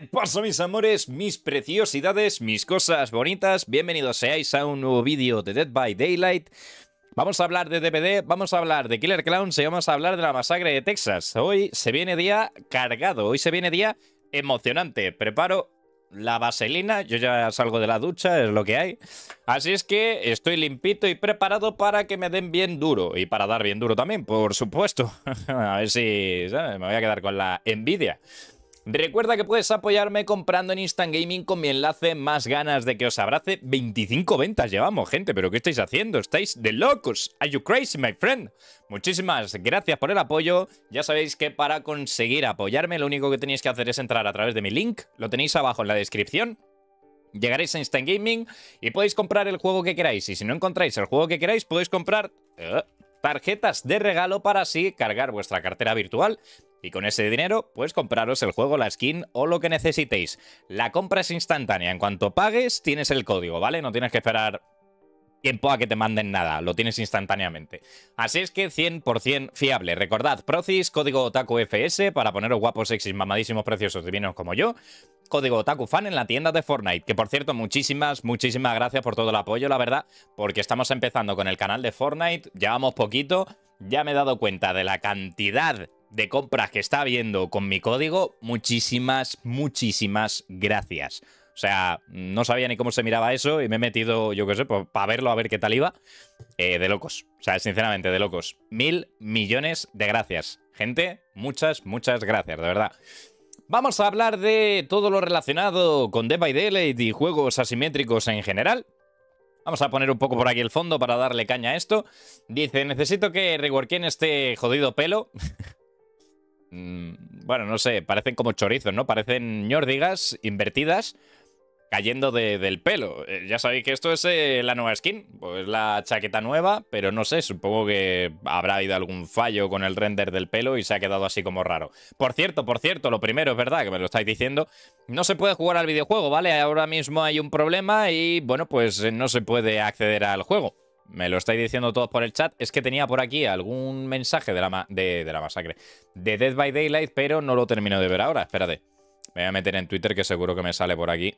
¿Qué pasa, mis amores, mis preciosidades, mis cosas bonitas? Bienvenidos seáis a un nuevo vídeo de Dead by Daylight. Vamos a hablar de DBD, vamos a hablar de Killer Klowns y vamos a hablar de la masacre de Texas. Hoy se viene día cargado, hoy se viene día emocionante. Preparo la vaselina, yo ya salgo de la ducha, es lo que hay. Así es que estoy limpito y preparado para que me den bien duro. Y para dar bien duro también, por supuesto. A ver si, ¿sabes? Me voy a quedar con la envidia. Recuerda que puedes apoyarme comprando en Instant Gaming con mi enlace Más ganas de que os abrace. 25 ventas llevamos, gente, pero ¿qué estáis haciendo? Estáis de locos. Are you crazy, my friend? Muchísimas gracias por el apoyo. Ya sabéis que para conseguir apoyarme lo único que tenéis que hacer es entrar a través de mi link. Lo tenéis abajo en la descripción. Llegaréis a Instant Gaming y podéis comprar el juego que queráis. Y si no encontráis el juego que queráis, podéis comprar tarjetas de regalo para así cargar vuestra cartera virtual. Y con ese dinero, pues compraros el juego, la skin o lo que necesitéis. La compra es instantánea. En cuanto pagues, tienes el código, ¿vale? No tienes que esperar tiempo a que te manden nada. Lo tienes instantáneamente. Así es que 100% fiable. Recordad, Prozis, código OtakuFS para poneros guapos, sexys, mamadísimos, preciosos, divinos como yo. Código OtakuFan en la tienda de Fortnite. Que por cierto, muchísimas gracias por todo el apoyo, la verdad. Porque estamos empezando con el canal de Fortnite. Llevamos poquito. Ya me he dado cuenta de la cantidad de compras que está habiendo con mi código. Muchísimas gracias. O sea, no sabía ni cómo se miraba eso y me he metido, yo qué sé, pues, para verlo, a ver qué tal iba. De locos. O sea, sinceramente, de locos. 1000 millones de gracias. Gente, muchas gracias, de verdad. Vamos a hablar de todo lo relacionado con Dead by Daylight y juegos asimétricos en general. Vamos a poner un poco por aquí el fondo para darle caña a esto. Dice, necesito que reworkeen este jodido pelo. Bueno, no sé, parecen como chorizos, ¿no? Parecen ñordigas invertidas cayendo del pelo. Ya sabéis que esto es la nueva skin, pues la chaqueta nueva, pero no sé, supongo que habrá habido algún fallo con el render del pelo y se ha quedado así como raro. Por cierto, lo primero, es verdad que me lo estáis diciendo, no se puede jugar al videojuego, ¿vale? Ahora mismo hay un problema y, bueno, pues no se puede acceder al juego. Me lo estáis diciendo todos por el chat. Es que tenía por aquí algún mensaje de la masacre de Dead by Daylight, pero no lo termino de ver ahora. Espérate. Me voy a meter en Twitter, que seguro que me sale por aquí.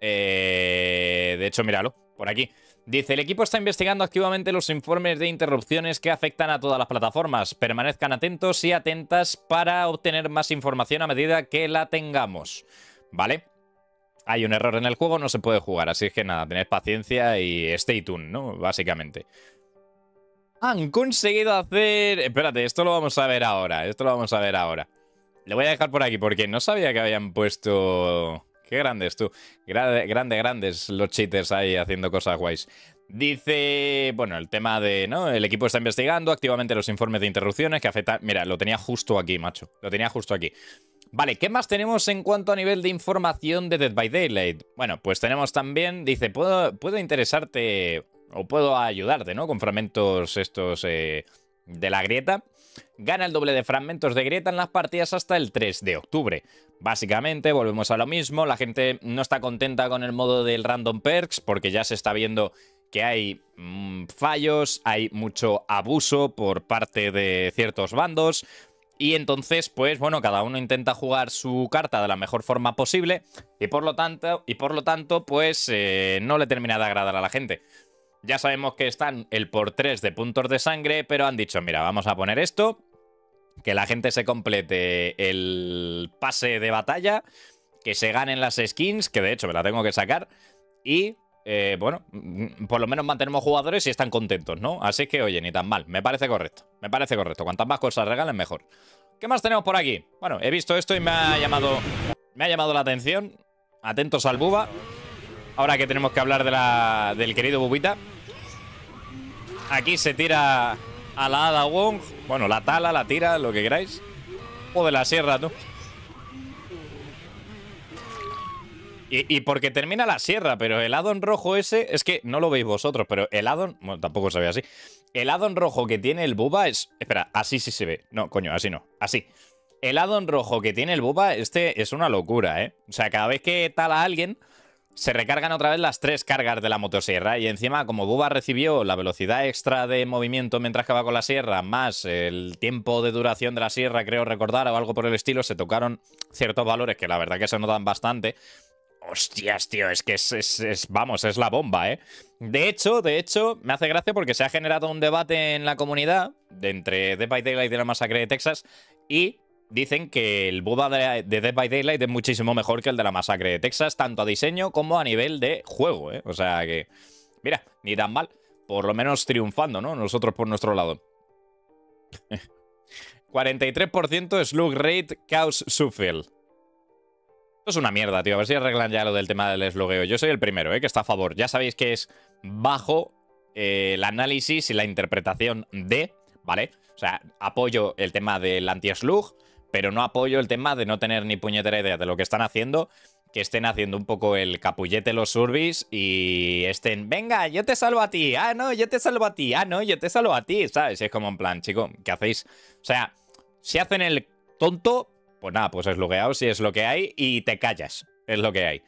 De hecho, míralo. Por aquí. Dice, el equipo está investigando activamente los informes de interrupciones que afectan a todas las plataformas. Permanezcan atentos y atentas para obtener más información a medida que la tengamos. ¿Vale? Hay un error en el juego, no se puede jugar. Así es que nada, tened paciencia y stay tuned, ¿no? Básicamente. Han conseguido hacer... Espérate, esto lo vamos a ver ahora. Lo voy a dejar por aquí porque no sabía que habían puesto... Qué grandes tú. Grandes los cheaters ahí haciendo cosas guays. Dice... Bueno, el tema de... ¿no? El equipo está investigando activamente los informes de interrupciones que afectan... Mira, lo tenía justo aquí, macho. Lo tenía justo aquí. Vale, ¿qué más tenemos en cuanto a nivel de información de Dead by Daylight? Bueno, pues tenemos también, dice, puedo interesarte o puedo ayudarte, ¿no? Con fragmentos estos de la grieta. Gana el doble de fragmentos de grieta en las partidas hasta el 3 de octubre. Básicamente, volvemos a lo mismo, la gente no está contenta con el modo del Random Perks porque ya se está viendo que hay fallos, hay mucho abuso por parte de ciertos bandos. Y entonces, pues bueno, cada uno intenta jugar su carta de la mejor forma posible y por lo tanto pues no le termina de agradar a la gente. Ya sabemos que están el por 3 de puntos de sangre, pero han dicho, mira, vamos a poner esto, que la gente se complete el pase de batalla, que se ganen las skins, que de hecho me la tengo que sacar, y... bueno, por lo menos mantenemos jugadores y están contentos, ¿no? Así que, oye, ni tan mal. Me parece correcto. Cuantas más cosas regalen, mejor. ¿Qué más tenemos por aquí? Bueno, he visto esto y me ha llamado la atención. Atentos al Bubba. Ahora que tenemos que hablar del querido Bubita. Aquí se tira a la Ada Wong. Bueno, la tala, la tira, lo que queráis. O de la sierra, ¿no? Y porque termina la sierra, pero el addon rojo ese... Es que no lo veis vosotros, pero el addon... Bueno, tampoco se ve así. El addon rojo que tiene el Bubba es... Espera, así sí se ve. No, coño, así no. Así. El addon rojo que tiene el Bubba, este es una locura, ¿eh? O sea, cada vez que tala a alguien, Se recargan otra vez las tres cargas de la motosierra y encima, como Bubba recibió la velocidad extra de movimiento mientras que va con la sierra, más el tiempo de duración de la sierra, creo recordar, o algo por el estilo, se tocaron ciertos valores que la verdad que se notan bastante. Hostias, tío, es que vamos, es la bomba, ¿eh? De hecho, me hace gracia porque se ha generado un debate en la comunidad entre Dead by Daylight y la masacre de Texas y... dicen que el Bubba de Dead by Daylight es muchísimo mejor que el de la masacre de Texas, tanto a diseño como a nivel de juego, ¿eh? O sea que, mira, ni tan mal. Por lo menos triunfando, ¿no? Nosotros por nuestro lado. 43% Slug Rate Chaos Suffield. Esto es una mierda, tío. A ver si arreglan ya lo del tema del slugueo. Yo soy el primero, ¿eh? Que está a favor. Ya sabéis que es bajo el análisis y la interpretación de, ¿vale? O sea, apoyo el tema del anti-slug, pero no apoyo el tema de no tener ni puñetera idea de lo que están haciendo, que estén haciendo un poco el capullete los surbis y estén, venga, yo te salvo a ti, ah, no, yo te salvo a ti, ah, no, yo te salvo a ti, ¿sabes? Y es como en plan, chico, ¿qué hacéis? O sea, si hacen el tonto, pues nada, pues es logueado, si es lo que hay, y te callas, es lo que hay.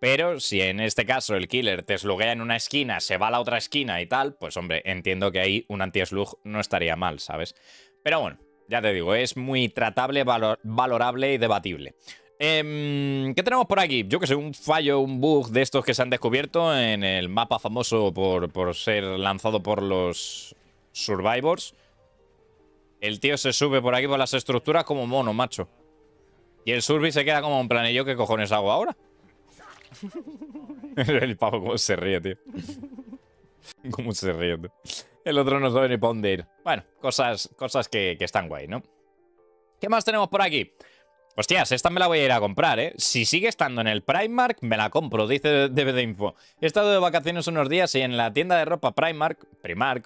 Pero, si en este caso el killer te sluguea en una esquina, se va a la otra esquina y tal, pues hombre, entiendo que ahí un anti-slug no estaría mal, ¿sabes? Pero bueno. Ya te digo, es muy tratable, valorable y debatible. ¿Qué tenemos por aquí? Yo que sé, un fallo, un bug de estos que se han descubierto en el mapa famoso por ser lanzado por los Survivors. El tío se sube por aquí por las estructuras como mono, macho. Y el Survey se queda como en plan, ¿y yo qué cojones hago ahora? El pavo como se ríe, tío. Como se ríe, tío. El otro no sabe ni para dónde ir. Bueno, cosas que están guay, ¿no? ¿Qué más tenemos por aquí? Hostias, esta me la voy a ir a comprar, ¿eh? Si sigue estando en el Primark, me la compro, dice DVD Info. He estado de vacaciones unos días y en la tienda de ropa Primark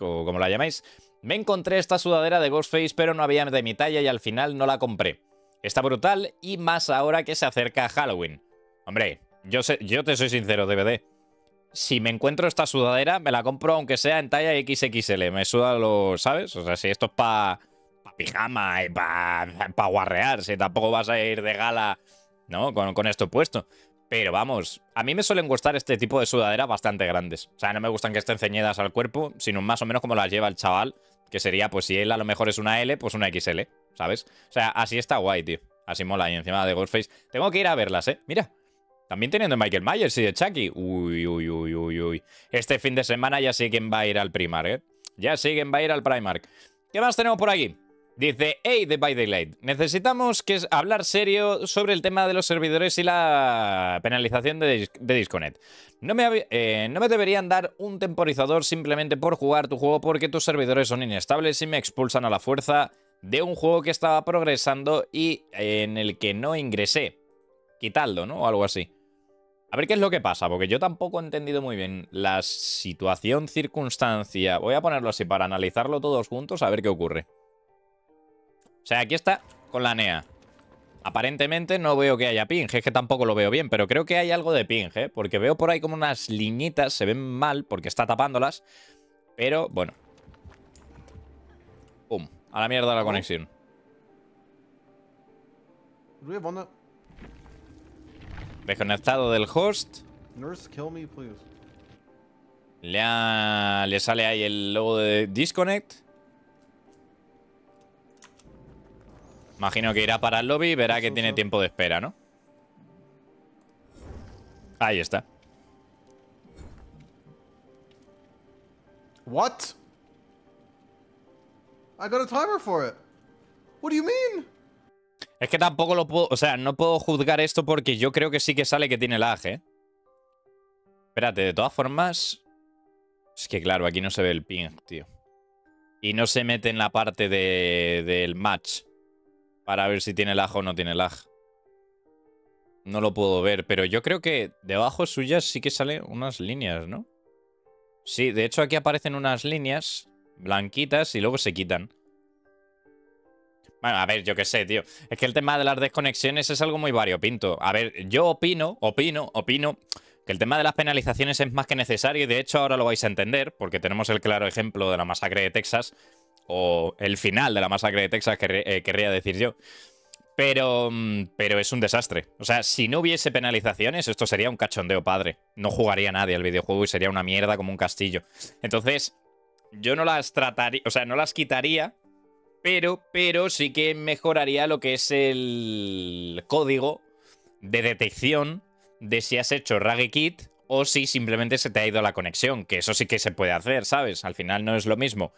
o como la llamáis, me encontré esta sudadera de Ghostface, pero no había de mi talla y al final no la compré. Está brutal y más ahora que se acerca Halloween. Hombre, yo te soy sincero, DVD. Si me encuentro esta sudadera, me la compro aunque sea en talla XXL. Me suda lo, ¿sabes? O sea, si esto es pa pijama y pa guarrear, si tampoco vas a ir de gala, ¿no? Con esto puesto. Pero vamos, a mí me suelen gustar este tipo de sudaderas bastante grandes. O sea, no me gustan que estén ceñidas al cuerpo, sino más o menos como las lleva el chaval, que sería, pues si él a lo mejor es una L, pues una XL, ¿sabes? O sea, así está guay, tío. Así mola. Y encima de Ghostface. Tengo que ir a verlas, ¿eh? Mira. También teniendo a Michael Myers y de Chucky. Uy. Este fin de semana ya sé quién va a ir al Primark, ¿eh? Ya sé quién va a ir al Primark. ¿Qué más tenemos por aquí? Dice, hey, Dead by Daylight. Necesitamos que hablar serio sobre el tema de los servidores y la penalización de Disconnect. No me deberían dar un temporizador simplemente por jugar tu juego porque tus servidores son inestables y me expulsan a la fuerza de un juego que estaba progresando y en el que no ingresé. Quitadlo, ¿no? O algo así. A ver qué es lo que pasa, porque yo tampoco he entendido muy bien la situación, circunstancia. Voy a ponerlo así para analizarlo todos juntos, a ver qué ocurre. O sea, aquí está con la NEA. Aparentemente no veo que haya ping, es que tampoco lo veo bien, pero creo que hay algo de ping, ¿eh? Porque veo por ahí como unas liñitas, se ven mal porque está tapándolas, pero bueno. ¡Pum! A la mierda la conexión. Desconectado del host. Nurse, kill me, please. Le sale ahí el logo de Disconnect. Imagino que irá para el lobby y verá que tiene tiempo de espera, ¿no? Ahí está. What? I got a timer for it. What do you mean? Es que tampoco lo puedo... O sea, no puedo juzgar esto porque yo creo que sí que sale que tiene lag, ¿eh? Espérate, de todas formas... Es que claro, aquí no se ve el ping, tío. Y no se mete en la parte del match. Para ver si tiene lag o no tiene lag. No lo puedo ver, pero yo creo que debajo suya sí que salen unas líneas, ¿no? Sí, de hecho aquí aparecen unas líneas blanquitas y luego se quitan. Bueno, a ver, yo qué sé, tío. Es que el tema de las desconexiones es algo muy variopinto. A ver, yo opino que el tema de las penalizaciones es más que necesario y de hecho ahora lo vais a entender porque tenemos el claro ejemplo de la masacre de Texas o el final de la masacre de Texas, querría decir yo. Pero es un desastre. O sea, si no hubiese penalizaciones, esto sería un cachondeo padre. No jugaría nadie al videojuego y sería una mierda como un castillo. Entonces, yo no las trataría, o sea, no las quitaría, pero sí que mejoraría lo que es el código de detección de si has hecho Rage Quit o si simplemente se te ha ido la conexión, que eso sí que se puede hacer, ¿sabes? Al final no es lo mismo.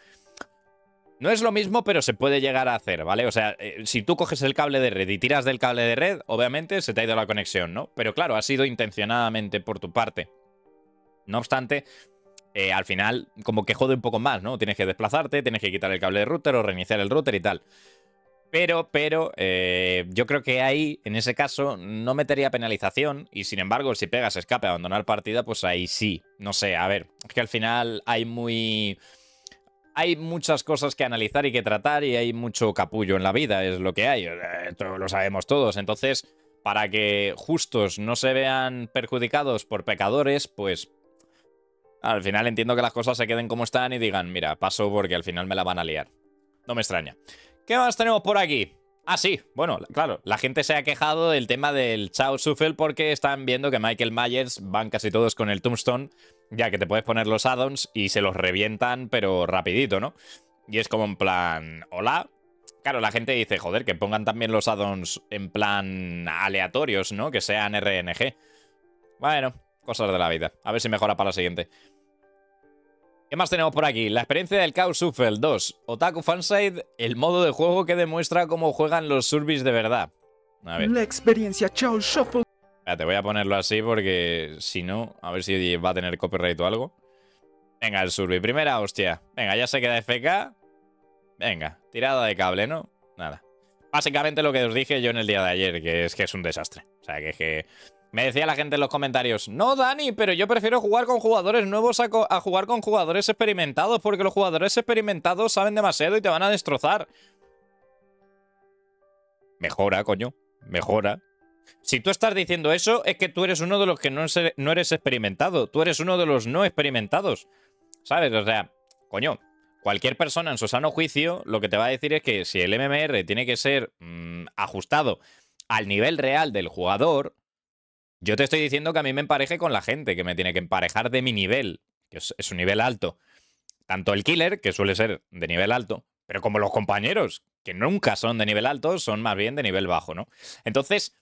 No es lo mismo, pero se puede llegar a hacer, ¿vale? O sea, si tú coges el cable de red y tiras del cable de red, obviamente se te ha ido la conexión, ¿no? Pero claro, ha sido intencionadamente por tu parte. No obstante, al final como que jode un poco más, ¿no? Tienes que desplazarte, tienes que quitar el cable de router o reiniciar el router y tal. Pero yo creo que ahí, en ese caso, no metería penalización. Y sin embargo, si pegas escape, abandonar partida, pues ahí sí. No sé, a ver, es que al final hay muy... Hay muchas cosas que analizar y que tratar y hay mucho capullo en la vida, es lo que hay, lo sabemos todos. Entonces, para que justos no se vean perjudicados por pecadores, pues al final entiendo que las cosas se queden como están y digan, mira, paso porque al final me la van a liar. No me extraña. ¿Qué más tenemos por aquí? Ah, sí, bueno, claro, la gente se ha quejado del tema del Chao Shuffle porque están viendo que Michael Myers van casi todos con el Tombstone. Ya que te puedes poner los addons y se los revientan, pero rapidito, ¿no? Y es como en plan, hola. Claro, la gente dice, joder, que pongan también los addons en plan aleatorios, ¿no? Que sean RNG. Bueno, cosas de la vida. A ver si mejora para la siguiente. ¿Qué más tenemos por aquí? La experiencia del Chaos Shuffle 2. Otaku Fanside, el modo de juego que demuestra cómo juegan los surbis de verdad. A ver. La experiencia Chaos Shuffle. Te voy a ponerlo así porque si no, a ver si va a tener copyright o algo. Venga, el survey. Primera hostia. Venga, ya se queda FK. Venga, tirada de cable, ¿no? Nada. Básicamente lo que os dije yo en el día de ayer, que es un desastre. O sea, que me decía la gente en los comentarios, no, Dani, pero yo prefiero jugar con jugadores nuevos a jugar con jugadores experimentados porque los jugadores experimentados saben demasiado y te van a destrozar. Mejora, coño. Mejora. Si tú estás diciendo eso, es que tú eres uno de los que no eres experimentado. Tú eres uno de los no experimentados, ¿sabes? O sea, coño, cualquier persona en su sano juicio lo que te va a decir es que si el MMR tiene que ser ajustado al nivel real del jugador, yo te estoy diciendo que a mí me empareje con la gente, que me tiene que emparejar de mi nivel, que es un nivel alto. Tanto el killer, que suele ser de nivel alto, pero como los compañeros, que nunca son de nivel alto, son más bien de nivel bajo, ¿no? Entonces...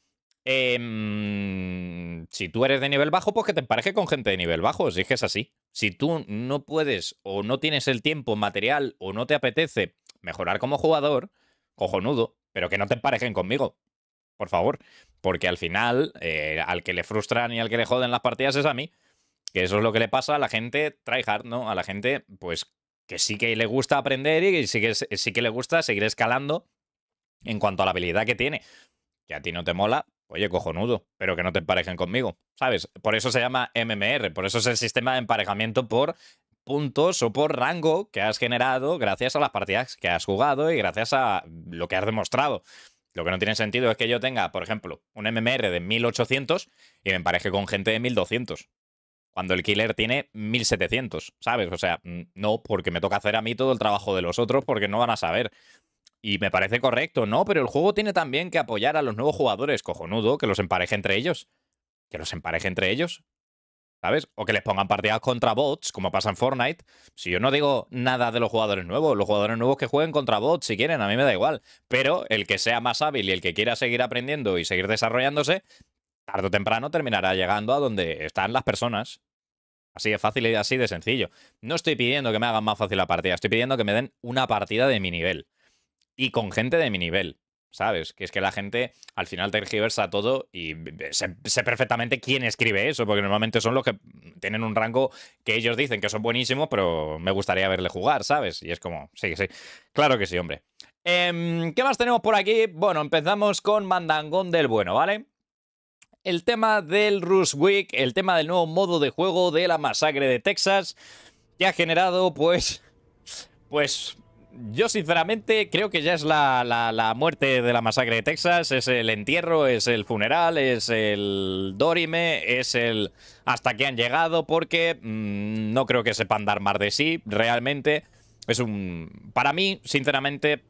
si tú eres de nivel bajo, pues que te empareje con gente de nivel bajo, si es que es así. Si tú no puedes o no tienes el tiempo material o no te apetece mejorar como jugador, cojonudo, pero que no te emparejen conmigo, por favor. Porque al final, al que le frustran y al que le joden las partidas es a mí. Que eso es lo que le pasa a la gente tryhard, ¿no? A la gente, pues, que sí que le gusta aprender y sí que le gusta seguir escalando en cuanto a la habilidad que tiene. Que a ti no te mola. Oye, cojonudo, pero que no te emparejen conmigo, ¿sabes? Por eso se llama MMR, por eso es el sistema de emparejamiento por puntos o por rango que has generado gracias a las partidas que has jugado y gracias a lo que has demostrado. Lo que no tiene sentido es que yo tenga, por ejemplo, un MMR de 1800 y me empareje con gente de 1200, cuando el killer tiene 1700, ¿sabes? O sea, no, porque me toca hacer a mí todo el trabajo de los otros porque no van a saber. Y me parece correcto, ¿no? Pero el juego tiene también que apoyar a los nuevos jugadores, cojonudo, que los empareje entre ellos. Que los empareje entre ellos, ¿sabes? O que les pongan partidas contra bots, como pasa en Fortnite. Si yo no digo nada de los jugadores nuevos que jueguen contra bots, si quieren, a mí me da igual. Pero el que sea más hábil y el que quiera seguir aprendiendo y seguir desarrollándose, tarde o temprano terminará llegando a donde están las personas. Así de fácil y así de sencillo. No estoy pidiendo que me hagan más fácil la partida, estoy pidiendo que me den una partida de mi nivel. Y con gente de mi nivel, ¿sabes? Que es que la gente al final tergiversa todo y sé perfectamente quién escribe eso, porque normalmente son los que tienen un rango que ellos dicen que son buenísimos, pero me gustaría verle jugar, ¿sabes? Y es como, sí, sí, claro que sí, hombre. ¿Qué más tenemos por aquí? Bueno, empezamos con Mandangón del Bueno, ¿vale? El tema del Rush Week, el tema del nuevo modo de juego de la masacre de Texas, que ha generado, pues... Yo, sinceramente, creo que ya es la muerte de la masacre de Texas. Es el entierro, es el funeral, es el Dorime, es el hasta que han llegado, porque no creo que sepan dar más de sí, realmente. Para mí, sinceramente,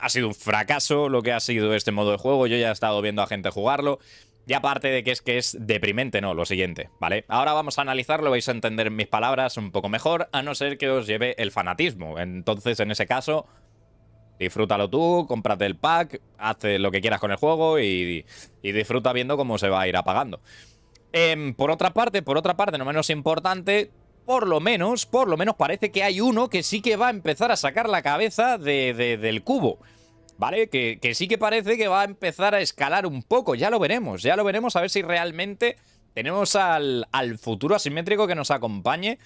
ha sido un fracaso lo que ha sido este modo de juego. Yo ya he estado viendo a gente jugarlo. Y aparte de que es deprimente, ¿no? Lo siguiente, ¿vale? Ahora vamos a analizarlo, vais a entender mis palabras un poco mejor, a no ser que os lleve el fanatismo. Entonces, en ese caso, disfrútalo tú, cómprate el pack, haz lo que quieras con el juego y disfruta viendo cómo se va a ir apagando. Por otra parte, no menos importante, por lo menos parece que hay uno que sí que va a empezar a sacar la cabeza del cubo. ¿Vale? Que sí que parece que va a empezar a escalar un poco. Ya lo veremos a ver si realmente tenemos al futuro asimétrico que nos acompañe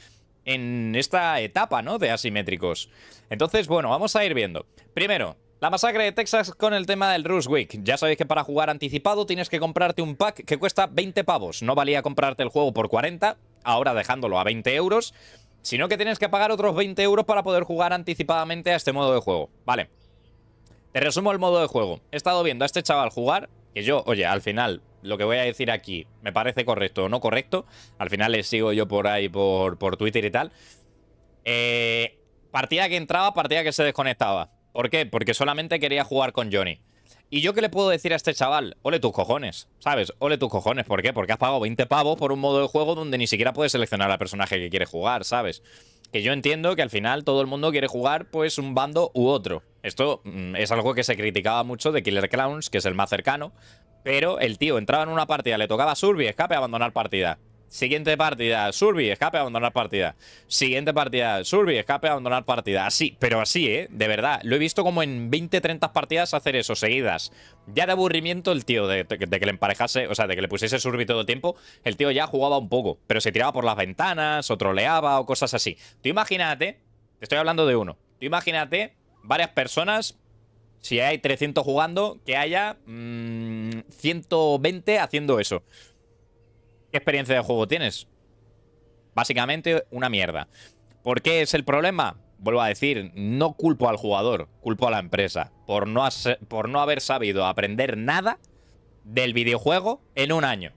en esta etapa, ¿no? De asimétricos. Entonces, bueno, vamos a ir viendo. Primero, la masacre de Texas con el tema del Rush Week. Ya sabéis que para jugar anticipado tienes que comprarte un pack que cuesta 20 pavos. No valía comprarte el juego por 40, ahora dejándolo a 20 euros, sino que tienes que pagar otros 20 euros para poder jugar anticipadamente a este modo de juego. Vale. Te resumo el modo de juego. He estado viendo a este chaval jugar, que yo, oye, al final, lo que voy a decir aquí, me parece correcto o no correcto. Al final le sigo yo por ahí, por Twitter y tal. Partida que entraba, partida que se desconectaba. ¿Por qué? Porque solamente quería jugar con Johnny. ¿Y yo qué le puedo decir a este chaval? Ole tus cojones, ¿sabes? Ole tus cojones. ¿Por qué? Porque has pagado 20 pavos por un modo de juego donde ni siquiera puedes seleccionar al personaje que quieres jugar, ¿sabes? Que yo entiendo que al final todo el mundo quiere jugar pues un bando u otro. Esto es algo que se criticaba mucho de Killer Klowns, que es el más cercano. Pero el tío entraba en una partida, le tocaba Surby, escape, abandonar partida. Siguiente partida, Surby, escape, abandonar partida. Siguiente partida, Surby, escape, abandonar partida. Así, pero así, ¿eh? De verdad. Lo he visto como en 20, 30 partidas hacer eso, seguidas. Ya de aburrimiento el tío, de que le emparejase, o sea, de que le pusiese Surby todo el tiempo, el tío ya jugaba un poco, pero se tiraba por las ventanas, o troleaba, o cosas así. Tú imagínate, te estoy hablando de uno, tú imagínate varias personas, si hay 300 jugando, que haya 120 haciendo eso. ¿Qué experiencia de juego tienes? Básicamente una mierda. ¿Por qué es el problema? Vuelvo a decir, no culpo al jugador, culpo a la empresa por no haber sabido aprender nada del videojuego en un año.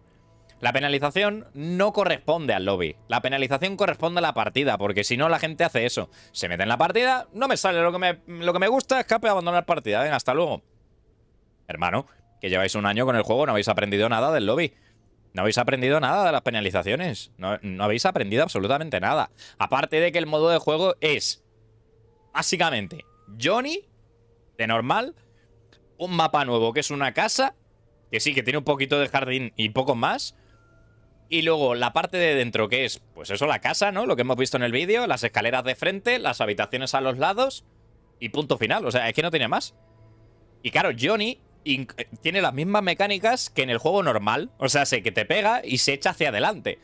La penalización no corresponde al lobby, la penalización corresponde a la partida, porque si no la gente hace eso. Se mete en la partida, no me sale lo que me gusta, escape, abandonar partida, venga, hasta luego. Hermano, que lleváis un año con el juego, no habéis aprendido nada del lobby. No habéis aprendido nada de las penalizaciones. No habéis aprendido absolutamente nada. Aparte de que el modo de juego es, básicamente, Johnny, de normal, un mapa nuevo que es una casa, que sí, que tiene un poquito de jardín y poco más. Y luego la parte de dentro que es, pues eso, la casa, ¿no? Lo que hemos visto en el vídeo, las escaleras de frente, las habitaciones a los lados y punto final. O sea, es que no tiene más. Y claro, Johnny tiene las mismas mecánicas que en el juego normal. O sea, sé que te pega y se echa hacia adelante.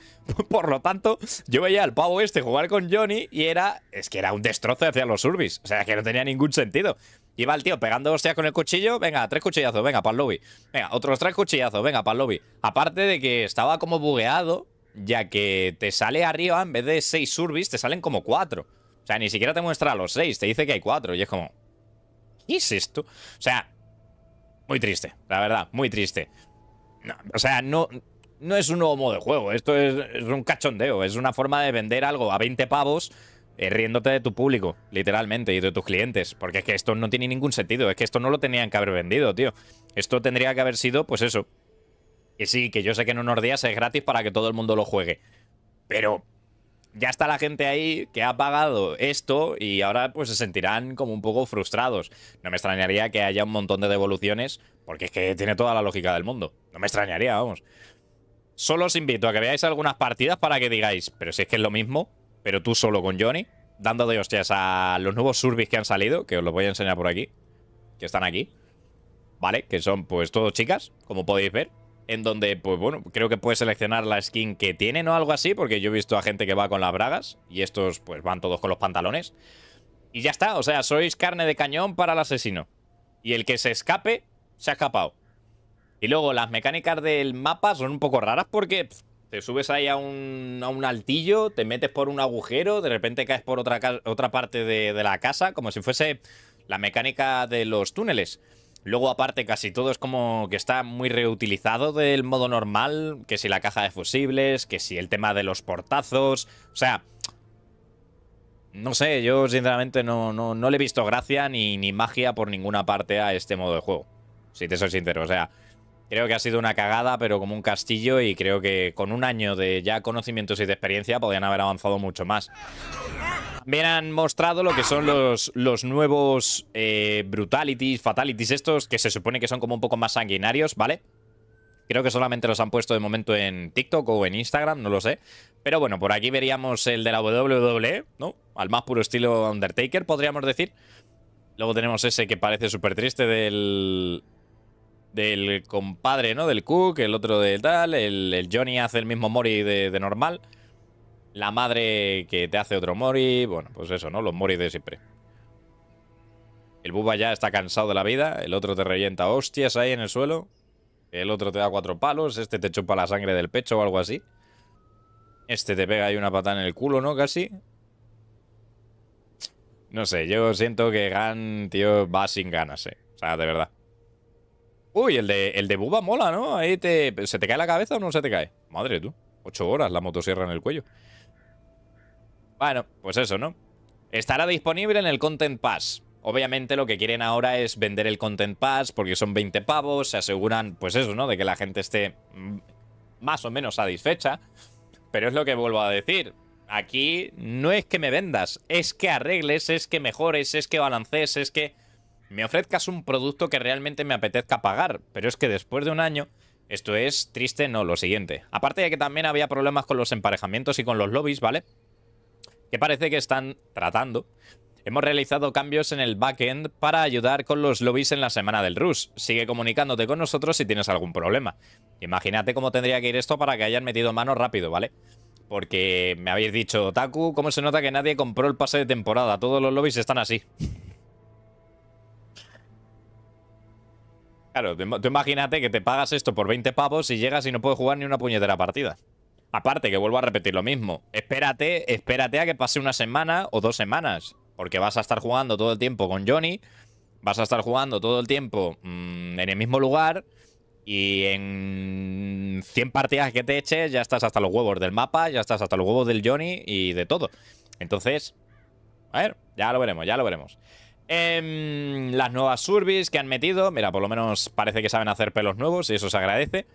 Por lo tanto, yo veía al pavo este jugar con Johnny y era... Es que era un destrozo hacia los Surbis. O sea, que no tenía ningún sentido. Iba el tío pegando hostias con el cuchillo. Venga, 3 cuchillazos, venga, para el lobby. Venga, otros 3 cuchillazos, venga, para el lobby. Aparte de que estaba como bugueado, ya que te sale arriba, en vez de 6 Surbis, te salen como 4. O sea, ni siquiera te muestra los 6, te dice que hay 4. Y es como... ¿Qué es esto? O sea... Muy triste, la verdad, muy triste. No, o sea, no es un nuevo modo de juego. Esto es un cachondeo. Es una forma de vender algo a 20 pavos riéndote de tu público, literalmente, y de tus clientes. Porque es que esto no tiene ningún sentido. Es que esto no lo tenían que haber vendido, tío. Esto tendría que haber sido, pues eso. Que sí, que yo sé que en unos días es gratis para que todo el mundo lo juegue. Pero... ya está la gente ahí que ha pagado esto y ahora pues se sentirán como un poco frustrados. No me extrañaría que haya un montón de devoluciones, porque es que tiene toda la lógica del mundo. No me extrañaría, vamos. Solo os invito a que veáis algunas partidas para que digáis, pero si es que es lo mismo, pero tú solo con Johnny, dando de hostias a los nuevos Surbis que han salido, que os los voy a enseñar por aquí, que están aquí, ¿vale? Que son pues todos chicas, como podéis ver. En donde, pues bueno, creo que puedes seleccionar la skin que tienen o algo así, porque yo he visto a gente que va con las bragas y estos pues van todos con los pantalones. Y ya está, o sea, sois carne de cañón para el asesino. Y el que se escape, se ha escapado. Y luego las mecánicas del mapa son un poco raras porque te subes ahí a un altillo, te metes por un agujero, de repente caes por otra parte de la casa, como si fuese la mecánica de los túneles. Luego, aparte, casi todo es como que está muy reutilizado del modo normal. Que si la caja de fusibles, que si el tema de los portazos. O sea, No sé, yo sinceramente no le he visto gracia ni magia por ninguna parte a este modo de juego. Si te soy sincero, o sea, creo que ha sido una cagada, pero como un castillo, y creo que con un año de ya conocimientos y de experiencia podrían haber avanzado mucho más. Bien han mostrado lo que son los nuevos brutalities, fatalities estos, que se supone que son como un poco más sanguinarios, ¿vale? Creo que solamente los han puesto de momento en TikTok o en Instagram, no lo sé. Pero bueno, por aquí veríamos el de la WWE, ¿no? Al más puro estilo Undertaker, podríamos decir. Luego tenemos ese que parece súper triste del compadre, ¿no? Del Cook, el otro del tal, el Johnny hace el mismo Mori de normal. La madre que te hace otro Mori, bueno, pues eso, ¿no? Los Mori de siempre. El Bubba ya está cansado de la vida, el otro te revienta hostias ahí en el suelo. El otro te da 4 palos, este te chupa la sangre del pecho o algo así. Este te pega ahí una patada en el culo, ¿no? Casi. No sé, yo siento que Gan, tío, va sin ganas, O sea, de verdad. Uy, el de Bubba mola, ¿no? Ahí ¿se te cae la cabeza o no se te cae? Madre, tú. 8 horas la motosierra en el cuello. Bueno, pues eso, ¿no? Estará disponible en el Content Pass. Obviamente lo que quieren ahora es vender el Content Pass porque son 20 pavos. Se aseguran, pues eso, ¿no? De que la gente esté más o menos satisfecha. Pero es lo que vuelvo a decir. Aquí no es que me vendas, es que arregles, es que mejores, es que balancees, es que me ofrezcas un producto que realmente me apetezca pagar. Pero es que después de un año, esto es triste, no, lo siguiente. Aparte de que también había problemas con los emparejamientos y con los lobbies, ¿vale? Que parece que están tratando. Hemos realizado cambios en el backend para ayudar con los lobbies en la semana del Rush. Sigue comunicándote con nosotros si tienes algún problema. Imagínate cómo tendría que ir esto para que hayan metido mano rápido, ¿vale? Porque me habéis dicho, Otaku, ¿cómo se nota que nadie compró el pase de temporada? Todos los lobbies están así. Claro, tú imagínate que te pagas esto por 20 pavos y llegas y no puedes jugar ni una puñetera partida. Aparte, que vuelvo a repetir lo mismo. Espérate a que pase una semana o 2 semanas. Porque vas a estar jugando todo el tiempo con Johnny, vas a estar jugando todo el tiempo en el mismo lugar, y en 100 partidas que te eches ya estás hasta los huevos del mapa, ya estás hasta los huevos del Johnny y de todo. Entonces, a ver, ya lo veremos, ya lo veremos. Las nuevas surbis que han metido, mira, por lo menos parece que saben hacer pelos nuevos y eso se agradece.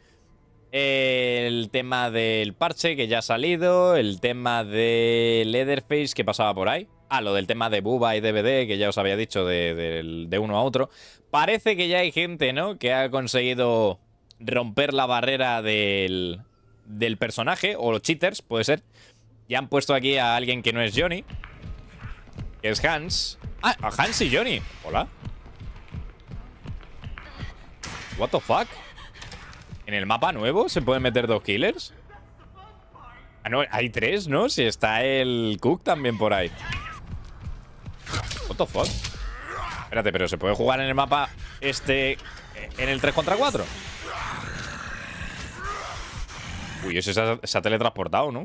El tema del parche que ya ha salido, el tema de Leatherface que pasaba por ahí. Ah, lo del tema de Bubba y DVD, que ya os había dicho de uno a otro. Parece que ya hay gente, ¿no? Que ha conseguido romper la barrera del personaje, o los cheaters, puede ser. Y han puesto aquí a alguien que no es Johnny, que es Hans. Ah, a Hans y Johnny. Hola. What the fuck. ¿En el mapa nuevo se pueden meter 2 killers? Ah, no, hay 3, ¿no? Si está el Cook también por ahí. What the fuck. Espérate, pero ¿se puede jugar en el mapa en el 3 contra 4? Uy, ese se ha teletransportado, ¿no?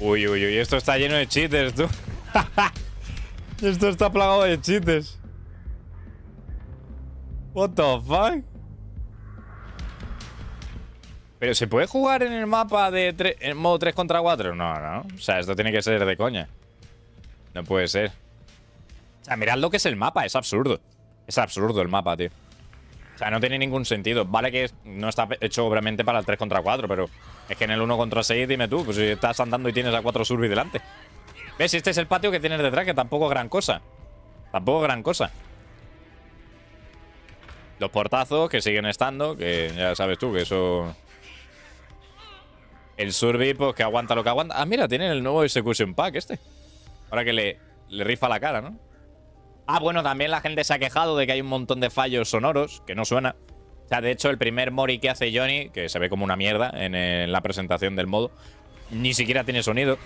Uy, uy, uy, esto está lleno de cheaters, tú. Esto está plagado de cheaters. What the fuck. Pero ¿se puede jugar en el mapa en modo 3 contra 4? No, no. O sea, esto tiene que ser de coña. No puede ser. O sea, mirad lo que es el mapa. Es absurdo. Es absurdo el mapa, tío. O sea, no tiene ningún sentido. Vale que no está hecho obviamente para el 3 contra 4, pero es que en el 1 contra 6, dime tú, pues si estás andando y tienes a 4 surbi delante. ¿Ves? Este es el patio que tienes detrás, que tampoco es gran cosa. Tampoco es gran cosa. Los portazos que siguen estando, que ya sabes tú que eso... El surbi, pues que aguanta lo que aguanta. Ah, mira, tienen el nuevo Execution Pack este. Ahora que le rifa la cara, ¿no? Ah, bueno, también la gente se ha quejado de que hay un montón de fallos sonoros que no suena. O sea, de hecho, el primer Mori que hace Johnny, que se ve como una mierda en la presentación del modo, ni siquiera tiene sonido.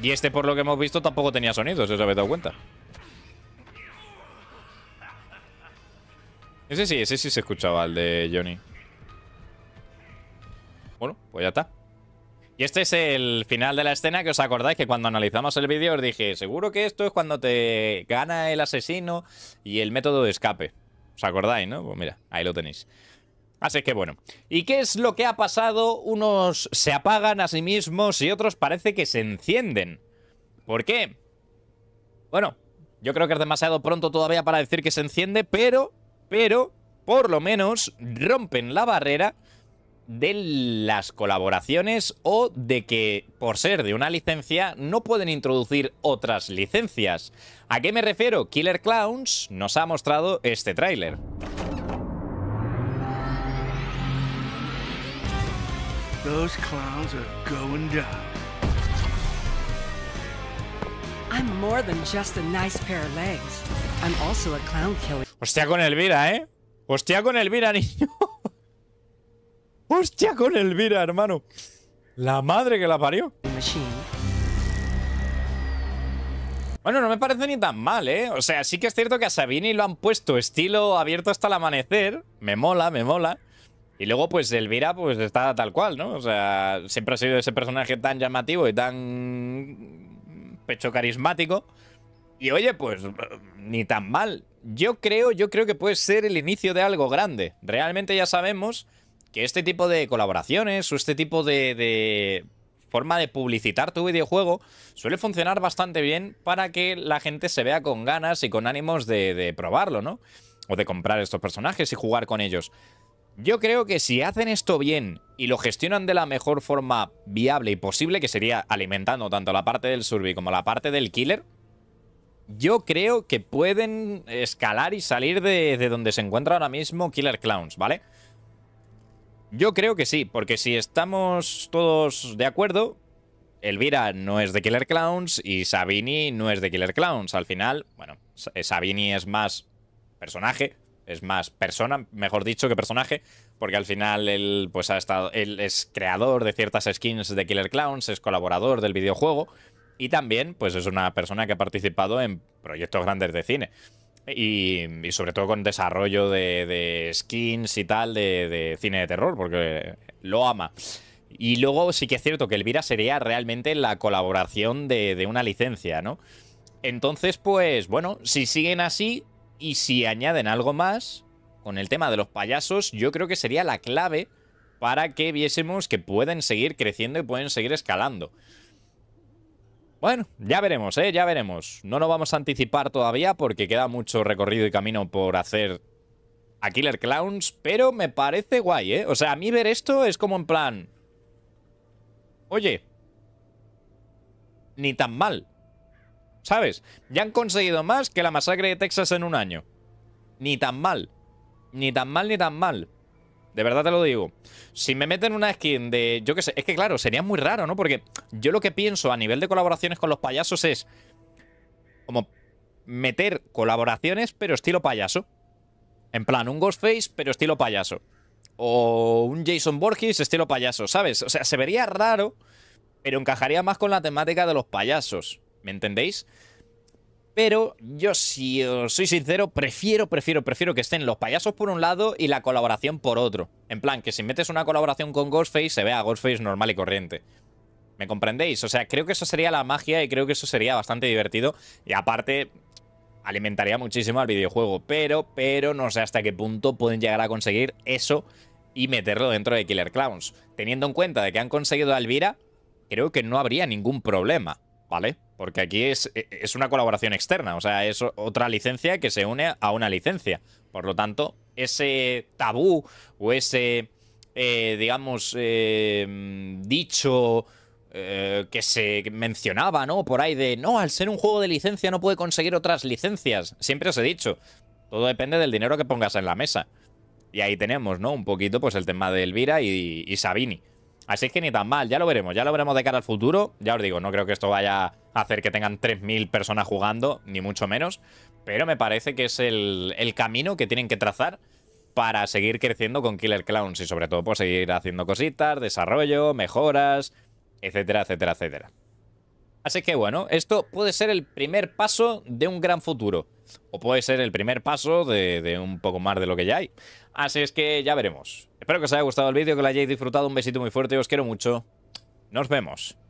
Y este, por lo que hemos visto, tampoco tenía sonido, si os habéis dado cuenta. Ese sí se escuchaba, el de Johnny. Bueno, pues ya está. Y este es el final de la escena que os acordáis que cuando analizamos el vídeo os dije, seguro que esto es cuando te gana el asesino y el método de escape. ¿Os acordáis, no? Pues mira, ahí lo tenéis. Así que bueno. ¿Y qué es lo que ha pasado? Unos se apagan a sí mismos y otros parece que se encienden. ¿Por qué? Bueno, yo creo que es demasiado pronto todavía para decir que se enciende, pero, por lo menos rompen la barrera de las colaboraciones o de que, por ser de una licencia, no pueden introducir otras licencias. ¿A qué me refiero? Killer Klowns nos ha mostrado este tráiler. Those clowns are going down. I'm more than just a nice pair of legs. I'm also a clown killer. Hostia con Elvira, ¿eh? Hostia con Elvira, niño. Hostia con Elvira, hermano. La madre que la parió. Bueno, no me parece ni tan mal, ¿eh? O sea, sí que es cierto que a Savini lo han puesto estilo abierto hasta el amanecer. Me mola, me mola. Y luego, pues, Elvira, pues, está tal cual, ¿no? O sea, siempre ha sido ese personaje tan llamativo y tan pecho carismático. Y, oye, pues, ni tan mal. Yo creo que puede ser el inicio de algo grande. Realmente ya sabemos que este tipo de colaboraciones o este tipo de forma de publicitar tu videojuego suele funcionar bastante bien para que la gente se vea con ganas y con ánimos de probarlo, ¿no? O de comprar estos personajes y jugar con ellos. Yo creo que si hacen esto bien y lo gestionan de la mejor forma viable y posible, que sería alimentando tanto la parte del survey como la parte del killer, yo creo que pueden escalar y salir de donde se encuentra ahora mismo Killer Klowns, ¿vale? Yo creo que sí, porque si estamos todos de acuerdo, Elvira no es de Killer Klowns y Savini no es de Killer Klowns. Al final, bueno, Savini es más personaje. Es más persona, mejor dicho, que personaje, porque al final él, pues, él es creador de ciertas skins de Killer Klowns, es colaborador del videojuego y también, pues, es una persona que ha participado en proyectos grandes de cine y sobre todo con desarrollo de skins y tal de cine de terror, porque lo ama. Y luego sí que es cierto que Elvira sería realmente la colaboración de una licencia, ¿no? Entonces, pues, bueno, si siguen así... Y si añaden algo más, con el tema de los payasos, yo creo que sería la clave para que viésemos que pueden seguir creciendo y pueden seguir escalando. Bueno, ya veremos, ¿eh? Ya veremos. No nos vamos a anticipar todavía porque queda mucho recorrido y camino por hacer a Killer Klowns, pero me parece guay, ¿eh? O sea, a mí ver esto es como en plan... Oye, ni tan mal. ¿Sabes? Ya han conseguido más que la masacre de Texas en un año. Ni tan mal. Ni tan mal, ni tan mal. De verdad te lo digo. Si me meten una skin de... Yo qué sé. Es que claro, sería muy raro, ¿no? Porque yo lo que pienso a nivel de colaboraciones con los payasos es... Como meter colaboraciones pero estilo payaso. En plan, un Ghostface pero estilo payaso. O un Jason Voorhees estilo payaso, ¿sabes? O sea, se vería raro, pero encajaría más con la temática de los payasos. ¿Me entendéis? Pero yo, si os soy sincero, prefiero que estén los payasos por un lado y la colaboración por otro. En plan, que si metes una colaboración con Ghostface, se vea a Ghostface normal y corriente. ¿Me comprendéis? O sea, creo que eso sería la magia y creo que eso sería bastante divertido. Y aparte, alimentaría muchísimo al videojuego. Pero no sé hasta qué punto pueden llegar a conseguir eso y meterlo dentro de Killer Klowns. Teniendo en cuenta de que han conseguido a Elvira, creo que no habría ningún problema, ¿vale? Porque aquí es una colaboración externa, o sea, es otra licencia que se une a una licencia. Por lo tanto, ese tabú o ese, digamos, dicho que se mencionaba, ¿no? Por ahí de, no, al ser un juego de licencia no puede conseguir otras licencias. Siempre os he dicho, todo depende del dinero que pongas en la mesa. Y ahí tenemos, ¿no? Un poquito, pues, el tema de Elvira y Savini. Así que ni tan mal, ya lo veremos de cara al futuro. Ya os digo, no creo que esto vaya a hacer que tengan 3000 personas jugando, ni mucho menos. Pero me parece que es el camino que tienen que trazar para seguir creciendo con Killer Klowns. Y sobre todo por seguir haciendo cositas, desarrollo, mejoras, etcétera, etcétera, etcétera. Así que bueno, esto puede ser el primer paso de un gran futuro. O puede ser el primer paso de un poco más de lo que ya hay. Así es que ya veremos. Espero que os haya gustado el vídeo, que lo hayáis disfrutado. Un besito muy fuerte, os quiero mucho. Nos vemos.